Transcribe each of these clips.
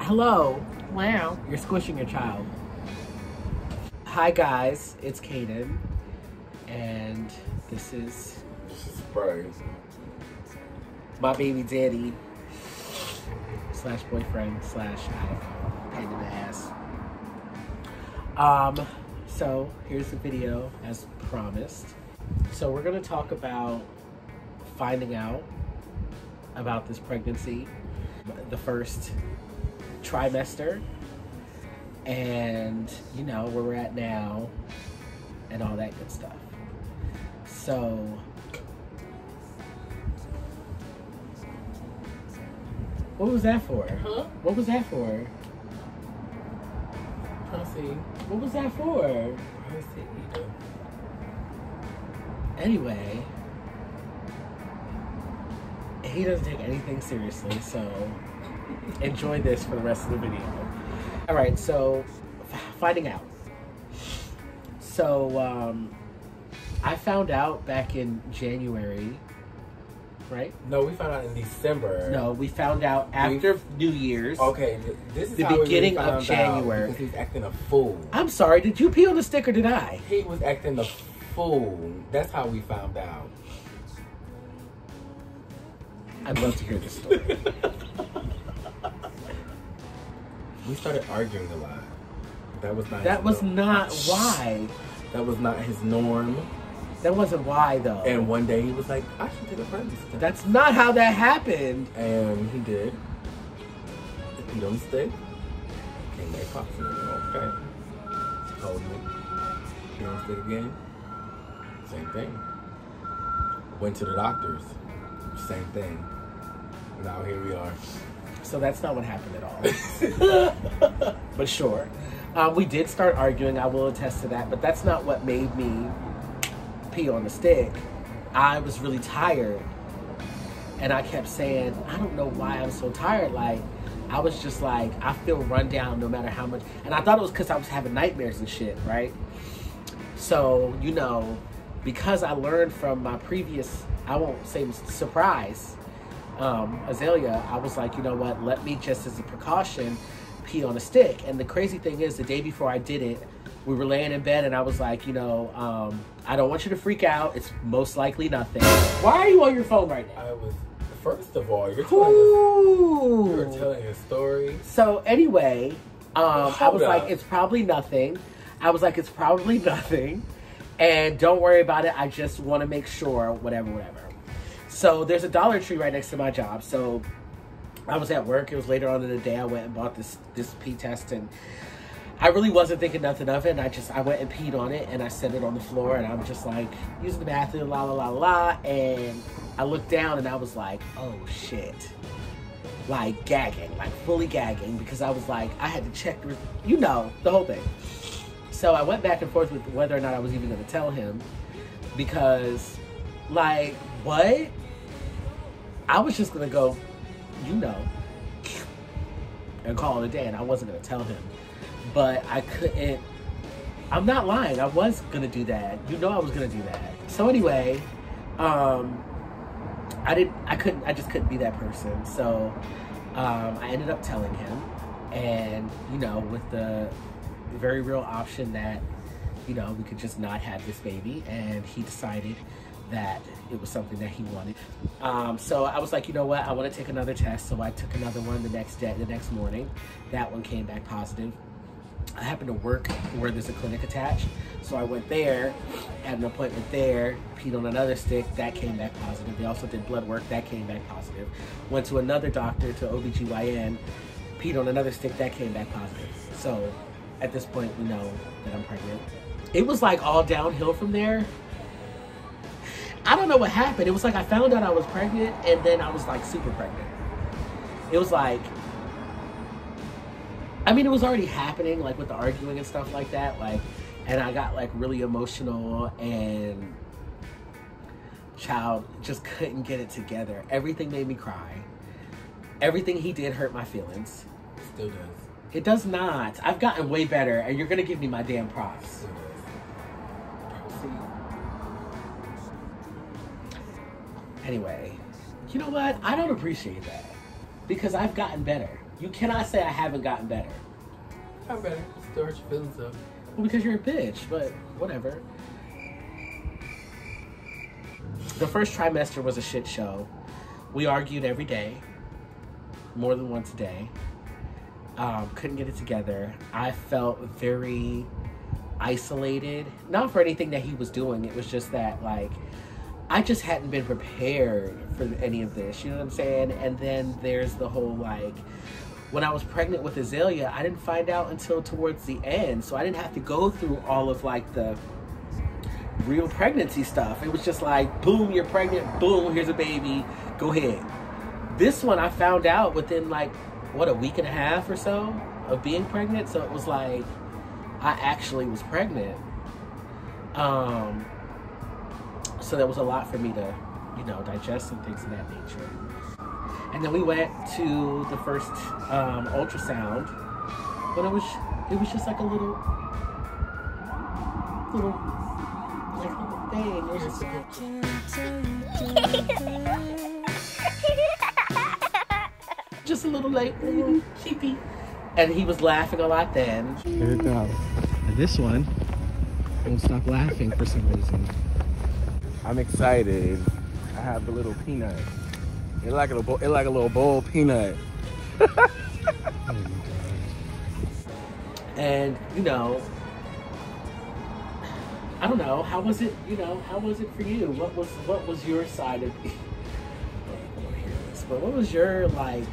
Hello. Wow. You're squishing your child. Hi guys, it's Kayden, and this is my baby daddy / boyfriend / pain in the ass. So here's the video as promised. So we're gonna talk about finding out about this pregnancy, the first trimester, and you know where we're at now and all that good stuff. So what was that for? Huh? What was that for? Pussy. What was that for? Pussy. Anyway, he doesn't take anything seriously, so enjoy this for the rest of the video. All right, so finding out. So I found out back in January. Right? No, we found out in December. No, we found out after New Year's. Okay, this is the beginning of January. Because he was acting a fool. I'm sorry, did you pee on the stick or did I? He was acting a fool. That's how we found out. I'd love to hear this story. We started arguing a lot. That was not. That was not why. That was not his norm. That wasn't why, though. And one day he was like, I should take a pregnancy test. That's not how that happened. And he did. He don't stay. Came back popping. Okay. Told me. He don't stay again. Same thing. Went to the doctors. Same thing. Now here we are. So that's not what happened at all. But sure. We did start arguing. I will attest to that. But that's not what made me on the stick. I was really tired, and I kept saying, I don't know why I'm so tired. Like, I was just like, I feel run down no matter how much. And I thought it was because I was having nightmares and shit, right? So, you know, because I learned from my previous, I won't say surprise, Azalea, I was like, you know what, let me just as a precaution pee on a stick. And the crazy thing is, the day before I did it, we were laying in bed and I was like, you know, I don't want you to freak out. It's most likely nothing. Why are you on your phone right now? I was, first of all, you're telling a story. So anyway, I was like, it's probably nothing. I was like, it's probably nothing. And don't worry about it. I just want to make sure, whatever, whatever. So there's a Dollar Tree right next to my job. So I was at work. It was later on in the day. I went and bought this pee test, and I really wasn't thinking nothing of it, and I went and peed on it, and I set it on the floor, and I'm just like using the bathroom, la la la la, and I looked down and I was like, oh shit, like gagging, like fully gagging, because I was like, I had to check, you know, the whole thing. So I went back and forth with whether or not I was even going to tell him, because like, what? I was just going to go, you know, and call it a day, and I wasn't going to tell him. But I couldn't, I'm not lying, I was gonna do that. You know I was gonna do that. So anyway, I just couldn't be that person. So I ended up telling him, and you know, with the very real option that, you know, we could just not have this baby, and he decided that it was something that he wanted. So I was like, you know what, I wanna take another test. So I took another one the next day, the next morning. That one came back positive. I happened to work where there's a clinic attached, so I went there, had an appointment there, peed on another stick, that came back positive. They also did blood work, that came back positive. Went to another doctor, to OBGYN, peed on another stick, that came back positive. So at this point, we know that I'm pregnant. It was like all downhill from there. I don't know what happened. It was like I found out I was pregnant, and then I was like super pregnant. It was like, I mean, it was already happening, like with the arguing and stuff like that, like, and I got like really emotional, and child, just couldn't get it together. Everything made me cry. Everything he did hurt my feelings. Still does. It does not. I've gotten way better, and you're going to give me my damn props. Still does. Anyway, you know what? I don't appreciate that. Because I've gotten better. You cannot say I haven't gotten better. I'm better. Still hurt your feelings, though. Well, because you're a bitch, but whatever. The first trimester was a shit show. We argued every day, more than once a day. Couldn't get it together. I felt very isolated. Not for anything that he was doing. It was just that, like, I just hadn't been prepared for any of this. You know what I'm saying? And then there's the whole, like, when I was pregnant with Azalea, I didn't find out until towards the end. So I didn't have to go through all of, like, the real pregnancy stuff. It was just like, boom, you're pregnant, boom, here's a baby, go ahead. This one I found out within like, what, a week and a half or so of being pregnant. So it was like, I actually was pregnant. So there was a lot for me to, you know, digest and things of that nature. And then we went to the first ultrasound, but it was just like a little thing. It was just a little like cheapy, and he was laughing a lot then. There it goes. And this one won't stop laughing for some reason. I'm excited. I have a little peanut. It's like a little bowl peanut. And you know, I don't know, how was it, you know, how was it for you? What was your side of it? I don't hear this, but what was your, like,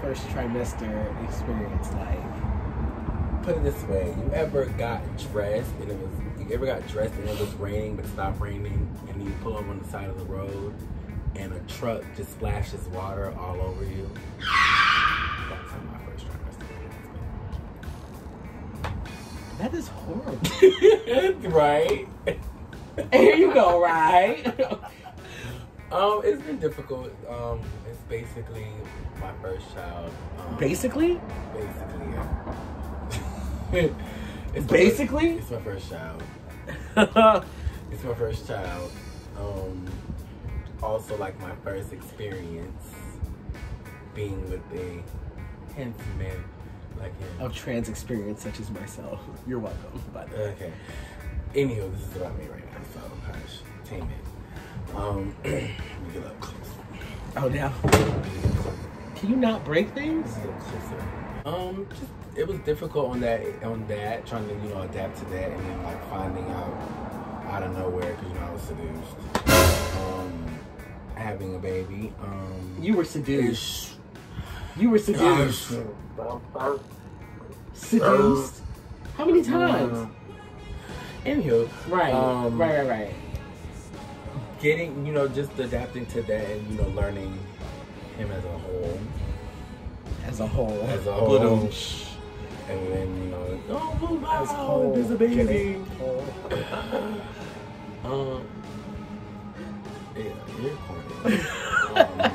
first trimester experience like? Put it this way, you ever got dressed and it was raining, but it stopped raining, and you pull up on the side of the road and a truck just splashes water all over you? That's how my first trimester. That is horrible. Right? Here you go, right? It's been difficult. It's basically my first child. Basically? Basically, yeah. It's my first child. It's my first child. Also, like, my first experience being with a handsome man. Like him. Of trans experience such as myself. You're welcome, buddy. Okay. Anywho, this is about me right now, so hush. Tame it. Let me get up close. Oh, now. Can you not break things? Just, it was difficult on that, trying to, you know, adapt to that, and then like finding out of nowhere, because, you know, I was seduced. Having a baby. You were seduced. You were seduced. Gosh. Seduced? How many times? Anywho. Right. Right. Getting, you know, just adapting to that and, you know, learning him as a whole. As a whole. And then, you know, oh, wow, as a whole. There's a baby. Yeah, you're corny.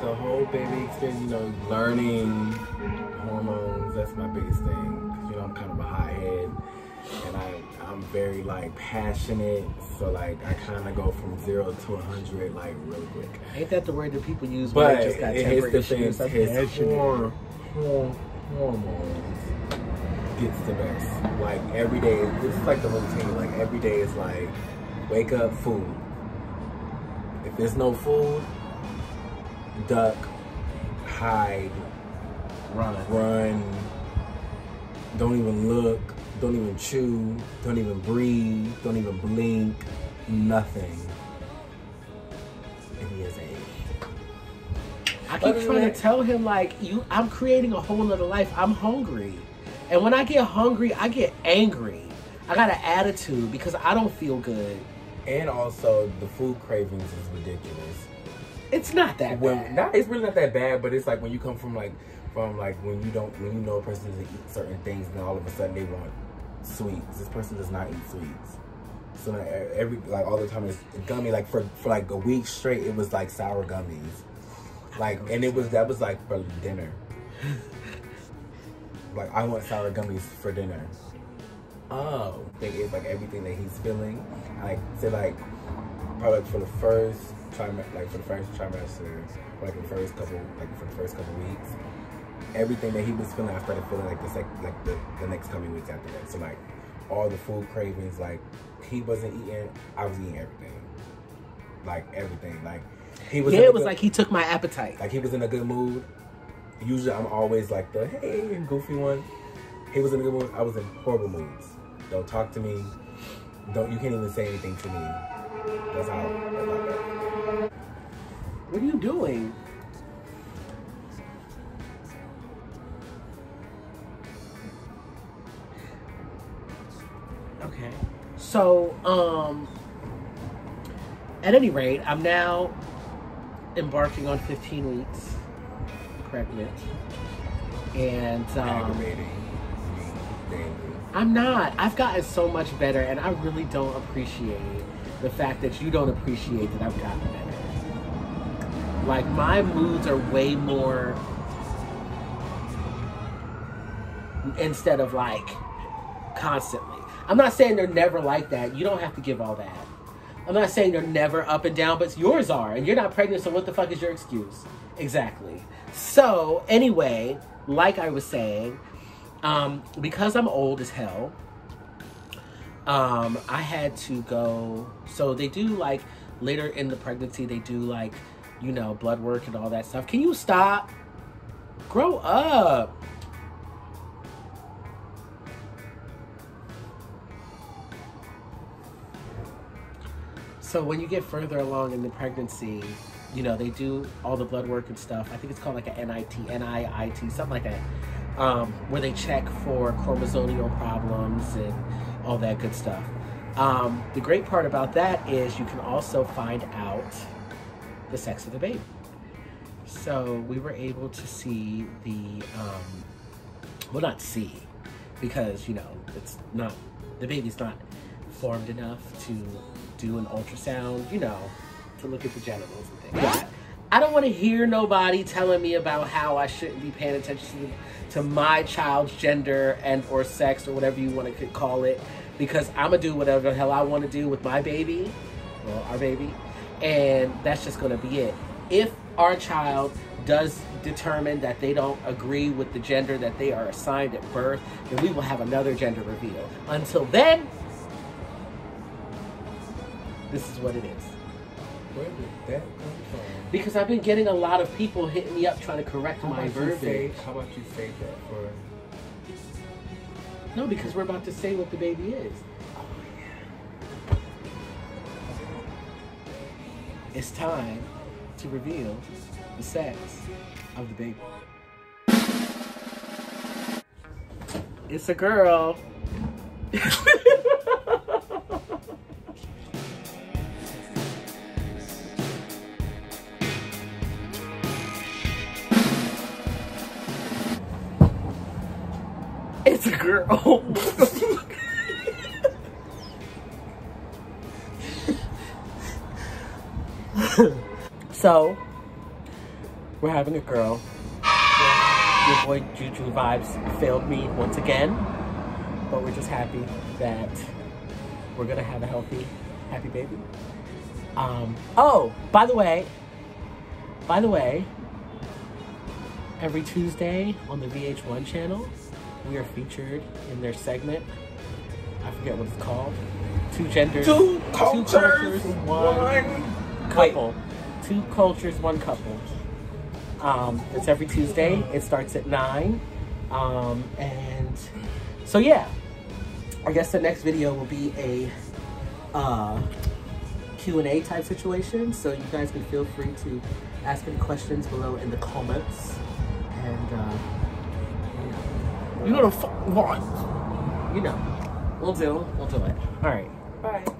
The whole baby experience, you know, learning hormones, that's my biggest thing. Cause, you know, I'm kind of a hot head, and I'm very, like, passionate. So, like, I kind of go from 0 to 100, like, really quick. Ain't that the word that people use? But when just got it hits the thing. His hormones gets the best. Like, every day, it's like the routine. Like, every day is like, wake up, food. If there's no food, duck, hide, run, don't even look, don't even chew, don't even breathe, don't even blink, nothing. And he is age. I keep trying to tell him, like, I'm creating a whole nother life. I'm hungry. And when I get hungry, I get angry. I got an attitude because I don't feel good. And also, the food cravings is ridiculous. It's not that bad. It's really not that bad, but it's like when you come from like when you know a person doesn't eat certain things, and all of a sudden they want sweets. This person does not eat sweets. So like every, like all the time it's gummy. Like for like a week straight, it was like sour gummies. Like, and it was, that was like for dinner. Like, I want sour gummies for dinner. Oh. They ate like everything that he's feeling. Like, to like, probably for the first trimester, like for the first trimester, like the first couple, like for the first couple weeks, everything that he was feeling, I started feeling like the next coming weeks after that. So like, all the food cravings, like he wasn't eating, I was eating everything. Like everything, like he was. Yeah, it was like he took my appetite. Like he was in a good mood. Usually I'm always like the hey goofy one. He was in a good mood. I was in horrible moods. Don't talk to me. Don't, you can't even say anything to me. That's how. That's how. What are you doing? Okay. So, at any rate, I'm now embarking on 15 weeks pregnant, and I'm not. I've gotten so much better, and I really don't appreciate the fact that you don't appreciate that I've gotten better. Like, my moods are way more, instead of like constantly. I'm not saying they're never like that. You don't have to give all that. I'm not saying they're never up and down, but yours are, and you're not pregnant, so what the fuck is your excuse? Exactly. So anyway, like I was saying, because I'm old as hell, I had to go, so they do like, later in the pregnancy, they do like, you know, blood work and all that stuff. Can you stop? Grow up. So when you get further along in the pregnancy, you know, they do all the blood work and stuff. I think it's called like a NIPT, something like that, where they check for chromosomal problems and all that good stuff. The great part about that is you can also find out the sex of the baby. So we were able to see the, well, not see, because, you know, it's not, the baby's not formed enough to do an ultrasound, you know, to look at the genitals and things. But I don't want to hear nobody telling me about how I shouldn't be paying attention to my child's gender and or sex or whatever you want to call it, because I'm going to do whatever the hell I want to do with my baby, well, our baby, and that's just going to be it. If our child does determine that they don't agree with the gender that they are assigned at birth, then we will have another gender reveal. Until then, this is what it is. Where did that come from? Because I've been getting a lot of people hitting me up trying to correct my verbiage. How about you say that for? No, because we're about to say what the baby is. Oh, yeah. It's time to reveal the sex of the baby. It's a girl. It's a girl. So, we're having a girl. Your boy Juju Vibes failed me once again, but we're just happy that we're gonna have a healthy, happy baby. Oh, by the way, every Tuesday on the VH1 channel, we are featured in their segment. I forget what it's called. Two genders. Two cultures one couple. Wait. Two cultures, one couple. It's every Tuesday. It starts at 9. And so yeah, I guess the next video will be a Q&A type situation. So you guys can feel free to ask any questions below in the comments. And you know the fuck, what? You know. We'll do it. All right. Bye.